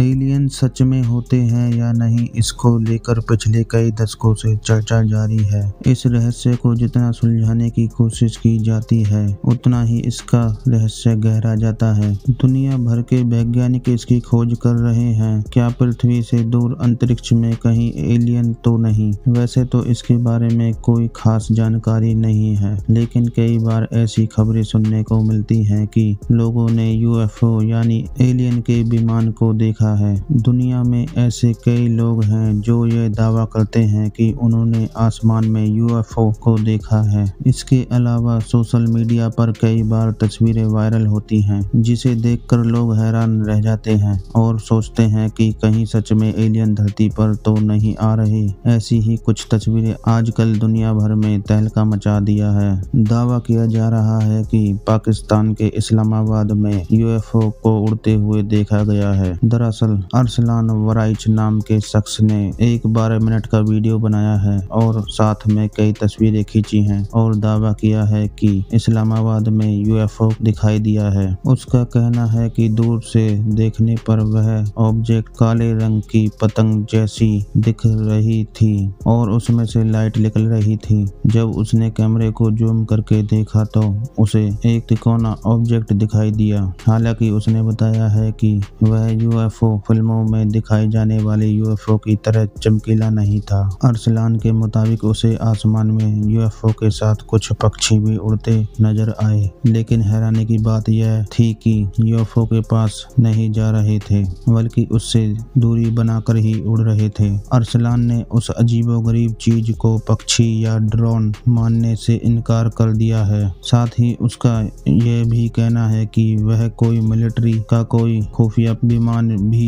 Alien सच में होते हैं या नहीं, इसको लेकर पिछले कई दशकों से चर्चा जारी है। इस रहस्य को जितना सुलझाने की कोशिश की जाती है उतना ही इसका रहस्य गहरा जाता है। दुनिया भर के वैज्ञानिक इसकी खोज कर रहे हैं, क्या पृथ्वी से दूर अंतरिक्ष में कहीं एलियन तो नहीं। वैसे तो इसके बारे में कोई खास जानकारी नहीं है, लेकिन कई बार ऐसी खबरें सुनने को मिलती हैं कि लोगों ने यूएफओ यानी एलियन के विमान को देखा है। दुनिया में ऐसे कई लोग हैं जो ये दावा करते हैं कि उन्होंने आसमान में यूएफओ को देखा है। इसके अलावा सोशल मीडिया पर कई बार तस्वीरें वायरल होती हैं, जिसे देखकर लोग हैरान रह जाते हैं और सोचते हैं कि कहीं सच में एलियन धरती पर तो नहीं आ रहे। ऐसी ही कुछ तस्वीरें आजकल दुनिया भर में तहलका मचा दिया है। दावा किया जा रहा है कि पाकिस्तान के इस्लामाबाद में यूएफओ को उड़ते हुए देखा गया है। दरअसल अर्सलान वराइच नाम के शख्स ने एक 12 मिनट का वीडियो बनाया है और साथ में कई तस्वीरें खींची हैं और दावा किया है कि इस्लामाबाद में यूएफओ दिखाई दिया है। उसका कहना है कि दूर से देखने पर वह ऑब्जेक्ट काले रंग की पतंग जैसी दिख रही थी और उसमें से लाइट निकल रही थी। जब उसने कैमरे को जूम करके देखा तो उसे एक तिकोना ऑब्जेक्ट दिखाई दिया। हालांकि उसने बताया है कि वह यूएफओ फिल्मों में दिखाए जाने वाले यूएफओ की तरह चमकीला नहीं था। अर्सलान के मुताबिक उसे आसमान में यूएफओ के साथ कुछ पक्षी भी उड़ते नजर आए, लेकिन हैरानी की बात यह थी कि यूएफओ के पास नहीं जा रहे थे बल्कि उससे दूरी बनाकर ही उड़ रहे थे। अर्सलान ने उस अजीबोगरीब चीज को पक्षी या ड्रोन मानने से इनकार कर दिया है। साथ ही उसका यह भी कहना है कि वह कोई मिलिट्री का कोई खुफिया विमान भी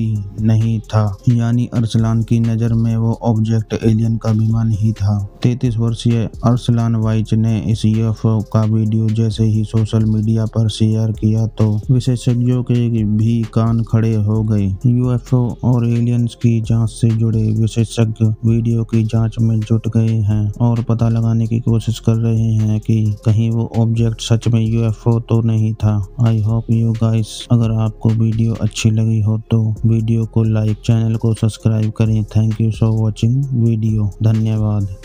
नहीं था, यानी अर्सलान की नज़र में वो ऑब्जेक्ट एलियन का विमान ही था। 33 वर्षीय अर्सलान वाइज ने इस यूएफओ का वीडियो जैसे ही सोशल मीडिया पर शेयर किया तो विशेषज्ञों के भी कान खड़े हो गए। यूएफओ और एलियंस की जांच से जुड़े विशेषज्ञ वीडियो की जांच में जुट गए हैं और पता लगाने की कोशिश कर रहे हैं कि कहीं वो ऑब्जेक्ट सच में यूएफओ तो नहीं था। आई होप यू गाइस, अगर आपको वीडियो अच्छी लगी हो तो वीडियो को लाइक, चैनल को सब्सक्राइब करें। Thank you for watching video. धन्यवाद।